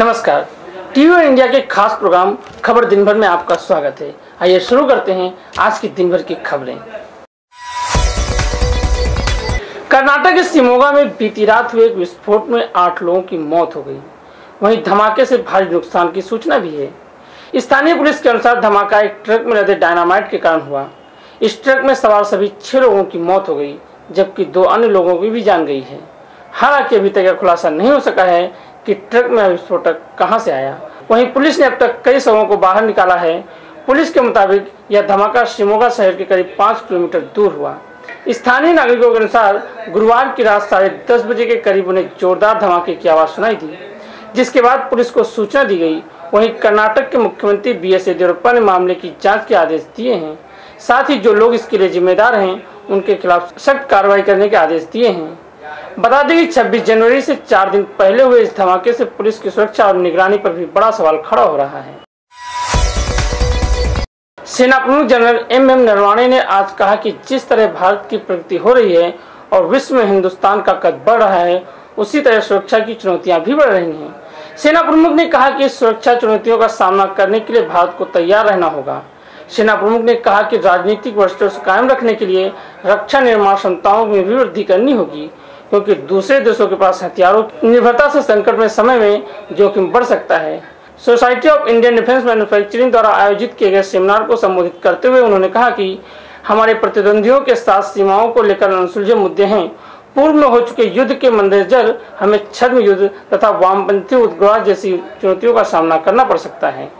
नमस्कार, TV India के खास प्रोग्राम खबर दिन भर में आपका स्वागत है। आइए शुरू करते हैं आज की दिन भर की खबरें। कर्नाटक के शिमोगा में बीती रात हुए एक विस्फोट में 8 लोगों की मौत हो गई। वहीं धमाके से भारी नुकसान की सूचना भी है। स्थानीय पुलिस के अनुसार धमाका एक ट्रक में लदे डायनामाइट के कारण हुआ। इस ट्रक में सवार सभी 6 लोगों की मौत हो गई, जबकि 2 अन्य लोगों की भी जान गई है। हालांकि अभी तक यह खुलासा नहीं हो सका है कि ट्रक में विस्फोटक कहां से आया। वहीं पुलिस ने अब तक कई शवों को बाहर निकाला है। पुलिस के मुताबिक यह धमाका शिमोगा शहर के करीब 5 किलोमीटर दूर हुआ। स्थानीय नागरिकों के अनुसार गुरुवार की रात 10:30 बजे के करीब उन्हें जोरदार धमाके की आवाज़ सुनाई दी, जिसके बाद पुलिस को सूचना दी गई। वहीं कर्नाटक के मुख्यमंत्री BS येदियुरप्पा ने मामले की जाँच के आदेश दिए हैं। साथ ही जो लोग इसके लिए जिम्मेदार हैं उनके खिलाफ सख्त कार्रवाई करने के आदेश दिए हैं। बता दें कि 26 जनवरी से 4 दिन पहले हुए इस धमाके से पुलिस की सुरक्षा और निगरानी पर भी बड़ा सवाल खड़ा हो रहा है। सेना प्रमुख जनरल MM नरवाणे ने आज कहा कि जिस तरह भारत की प्रगति हो रही है और विश्व में हिंदुस्तान का कद बढ़ रहा है, उसी तरह सुरक्षा की चुनौतियां भी बढ़ रही हैं। सेना प्रमुख ने कहा कि सुरक्षा चुनौतियों का सामना करने के लिए भारत को तैयार रहना होगा। सेना प्रमुख ने कहा कि राजनीतिक वर्चस्व कायम रखने के लिए रक्षा निर्माण क्षमताओं में भी वृद्धि करनी होगी, क्योंकि दूसरे देशों के पास हथियारों की निर्भरता से संकट में समय में जोखिम बढ़ सकता है। Society of Indian defence manufacturing द्वारा आयोजित किए गए सेमिनार को संबोधित करते हुए उन्होंने कहा कि हमारे प्रतिद्वंदियों के साथ सीमाओं को लेकर अनसुलझे मुद्दे हैं। पूर्व में हो चुके युद्ध के मद्देनजर हमें छद्म युद्ध तथा वामपंथी उग्रवाद जैसी चुनौतियों का सामना करना पड़ सकता है।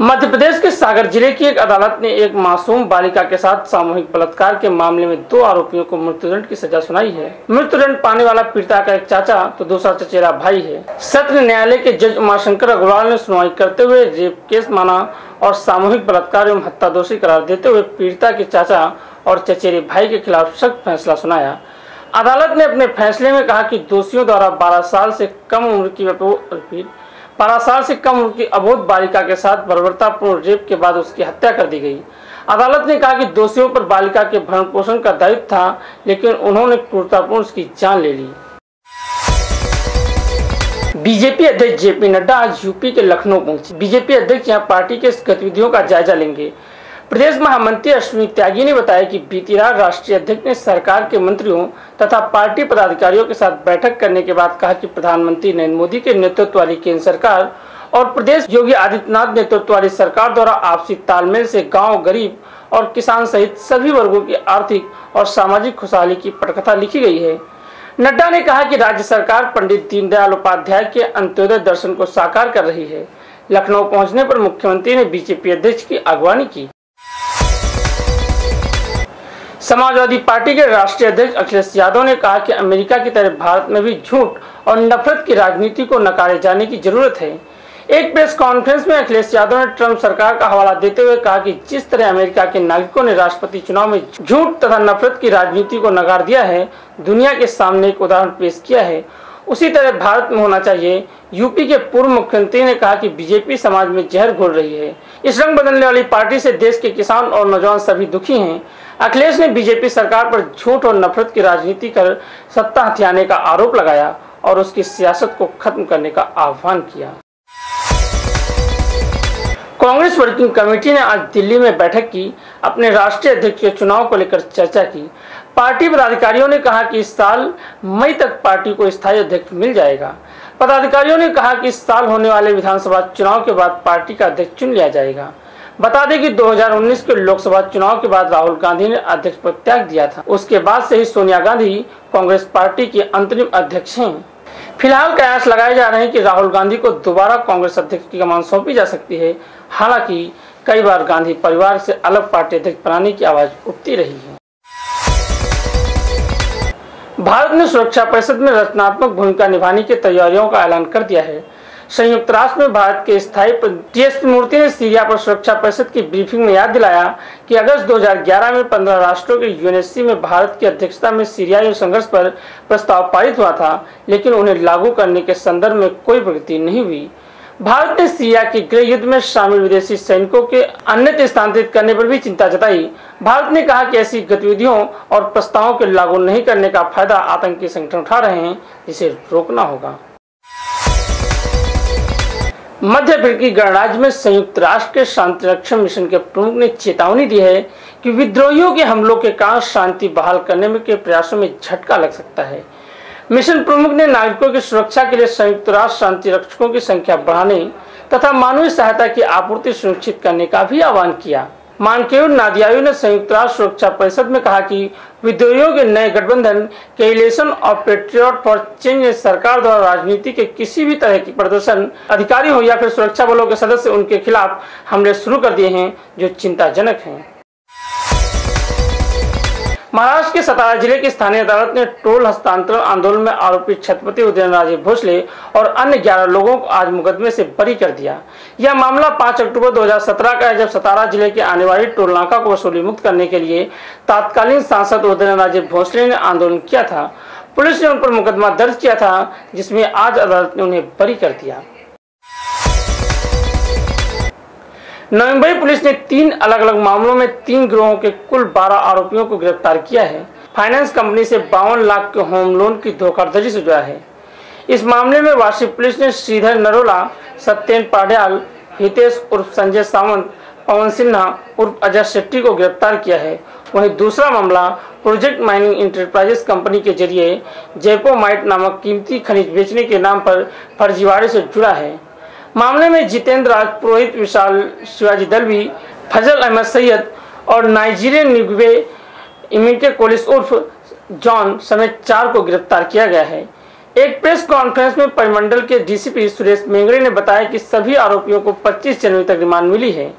मध्य प्रदेश के सागर जिले की एक अदालत ने एक मासूम बालिका के साथ सामूहिक बलात्कार के मामले में 2 आरोपियों को मृत्युदंड की सजा सुनाई है। मृत्युदंड पाने वाला पीड़िता का एक चाचा तो दूसरा चचेरा भाई है। सत्र न्यायालय के जज उमाशंकर अग्रवाल ने सुनवाई करते हुए रेप केस माना और सामूहिक बलात्कार एवं हत्या दोषी करार देते हुए पीड़िता के चाचा और चचेरे भाई के खिलाफ सख्त फैसला सुनाया। अदालत ने अपने फैसले में कहा कि दोषियों द्वारा 12 साल से कम उम्र की अबोध बालिका के साथ बर्बरतापूर्ण रेप के बाद उसकी हत्या कर दी गई। अदालत ने कहा कि दोषियों पर बालिका के भरण पोषण का दायित्व था, लेकिन उन्होंने क्रूरतापूर्ण उसकी जान ले ली। बीजेपी अध्यक्ष जेपी नड्डा आज यूपी के लखनऊ पहुंचे। बीजेपी अध्यक्ष यहां पार्टी के गतिविधियों का जायजा लेंगे। प्रदेश महामंत्री अश्विनी त्यागी ने बताया कि बीती रात राष्ट्रीय अध्यक्ष ने सरकार के मंत्रियों तथा पार्टी पदाधिकारियों के साथ बैठक करने के बाद कहा कि प्रधानमंत्री नरेंद्र मोदी के नेतृत्व वाली केंद्र सरकार और प्रदेश योगी आदित्यनाथ नेतृत्व वाली सरकार द्वारा आपसी तालमेल से गांव, गरीब और किसान सहित सभी वर्गों की आर्थिक और सामाजिक खुशहाली की पटकथा लिखी गई है। नड्डा ने कहा कि राज्य सरकार पंडित दीनदयाल उपाध्याय के अंत्योदय दर्शन को साकार कर रही है। लखनऊ पहुँचने पर मुख्यमंत्री ने बीजेपी अध्यक्ष की अगवानी की। समाजवादी पार्टी के राष्ट्रीय अध्यक्ष अखिलेश यादव ने कहा कि अमेरिका की तरह भारत में भी झूठ और नफरत की राजनीति को नकारे जाने की जरूरत है। एक प्रेस कॉन्फ्रेंस में अखिलेश यादव ने ट्रंप सरकार का हवाला देते हुए कहा कि जिस तरह अमेरिका के नागरिकों ने राष्ट्रपति चुनाव में झूठ तथा नफरत की राजनीति को नकार दिया है, दुनिया के सामने एक उदाहरण पेश किया है, उसी तरह भारत में होना चाहिए। यूपी के पूर्व मुख्यमंत्री ने कहा कि बीजेपी समाज में जहर घोल रही है। इस रंग बदलने वाली पार्टी से देश के किसान और नौजवान सभी दुखी हैं। अखिलेश ने बीजेपी सरकार पर झूठ और नफरत की राजनीति कर सत्ता हथियाने का आरोप लगाया और उसकी सियासत को खत्म करने का आह्वान किया। कांग्रेस वर्किंग कमेटी ने आज दिल्ली में बैठक की, अपने राष्ट्रीय अध्यक्ष के चुनाव को लेकर चर्चा की। पार्टी पदाधिकारियों ने कहा कि इस साल मई तक पार्टी को स्थायी अध्यक्ष मिल जाएगा। पदाधिकारियों ने कहा कि इस साल होने वाले विधानसभा चुनाव के बाद पार्टी का अध्यक्ष चुन लिया जाएगा। बता दें कि 2019 के लोकसभा चुनाव के बाद राहुल गांधी ने अध्यक्ष पद त्याग दिया था। उसके बाद से ही सोनिया गांधी कांग्रेस पार्टी के अंतरिम अध्यक्ष हैं। फिलहाल कयास लगाए जा रहे हैं कि राहुल गांधी को दोबारा कांग्रेस अध्यक्ष की कमान सौंपी जा सकती है। हालांकि कई बार गांधी परिवार से अलग पार्टी अध्यक्ष बनाने की आवाज उठती रही है। भारत ने सुरक्षा परिषद में रचनात्मक भूमिका निभाने की तैयारियों का ऐलान कर दिया है। संयुक्त राष्ट्र में भारत के स्थायी प्रतिनिधि ने सीरिया पर सुरक्षा परिषद की ब्रीफिंग में याद दिलाया कि अगस्त 2011 में 15 राष्ट्रों के यूएनएससी में भारत की अध्यक्षता में सीरियाई संघर्ष पर प्रस्ताव पारित हुआ था, लेकिन उन्हें लागू करने के संदर्भ में कोई प्रगति नहीं हुई। भारत ने सीरिया के गृह युद्ध में शामिल विदेशी सैनिकों के अन्यत्र स्थानांतरित करने पर भी चिंता जताई। भारत ने कहा कि ऐसी गतिविधियों और प्रस्तावों के लागू नहीं करने का फायदा आतंकी संगठन उठा रहे हैं, जिसे रोकना होगा। मध्य अफ्रीकी गणराज्य में संयुक्त राष्ट्र के शांति रक्षण मिशन के प्रमुख ने चेतावनी दी है कि विद्रोहियों के हमलों के कारण शांति बहाल करने में के प्रयासों में झटका लग सकता है। मिशन प्रमुख ने नागरिकों की सुरक्षा के लिए संयुक्त राष्ट्र शांति रक्षकों की संख्या बढ़ाने तथा मानवीय सहायता की आपूर्ति सुनिश्चित करने का भी आह्वान किया। मानकेयू नादियायू ने संयुक्त राष्ट्र सुरक्षा परिषद में कहा कि विद्रोहियों के नए गठबंधन कोएलिशन और पैट्रियट्स फॉर चेंज ने सरकार द्वारा राजनीति के किसी भी तरह की प्रदर्शन, अधिकारी हो या फिर सुरक्षा बलों के सदस्य, उनके खिलाफ हमले शुरू कर दिए हैं, जो चिंताजनक हैं। महाराष्ट्र के सतारा जिले की स्थानीय अदालत ने टोल हस्तांतरण आंदोलन में आरोपी छत्रपति उदयनराजे भोसले और अन्य 11 लोगों को आज मुकदमे से बरी कर दिया। यह मामला 5 अक्टूबर 2017 का है, जब सतारा जिले के आने वाली टोल नाका को वसूली मुक्त करने के लिए तत्कालीन सांसद उदयनराजे भोसले ने आंदोलन किया था। पुलिस ने उन पर मुकदमा दर्ज किया था, जिसमें आज अदालत ने उन्हें बरी कर दिया। नवंबर पुलिस ने 3 अलग अलग मामलों में 3 गिरोहों के कुल 12 आरोपियों को गिरफ्तार किया है। फाइनेंस कंपनी से 52 लाख के होम लोन की धोखाधड़ी से जुड़ा है। इस मामले में वाशी पुलिस ने श्रीधर नरोला, सत्यन पाड्याल, हितेश उर्फ संजय सावंत, पवन सिन्हा उर्फ अजय शेट्टी को गिरफ्तार किया है। वहीं दूसरा मामला प्रोजेक्ट माइनिंग इंटरप्राइजेस कंपनी के जरिए जेपोमाइट नामक कीमती खनिज बेचने के नाम पर फर्जीवाड़े से जुड़ा है। मामले में जितेंद्र राज पुरोहित, विशाल शिवाजी दलवी, फजल अहमद सैयद और नाइजीरियन निगवे इमिके कोलिस उर्फ जॉन समेत 4 को गिरफ्तार किया गया है। एक प्रेस कॉन्फ्रेंस में परिमंडल के डीसीपी सुरेश मेंगड़े ने बताया कि सभी आरोपियों को 25 जनवरी तक रिमांड मिली है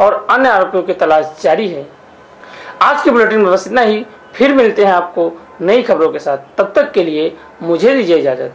और अन्य आरोपियों की तलाश जारी है। आज के बुलेटिन में बस इतना ही। फिर मिलते हैं आपको नई खबरों के साथ। तब तक के लिए मुझे दीजिए इजाजत।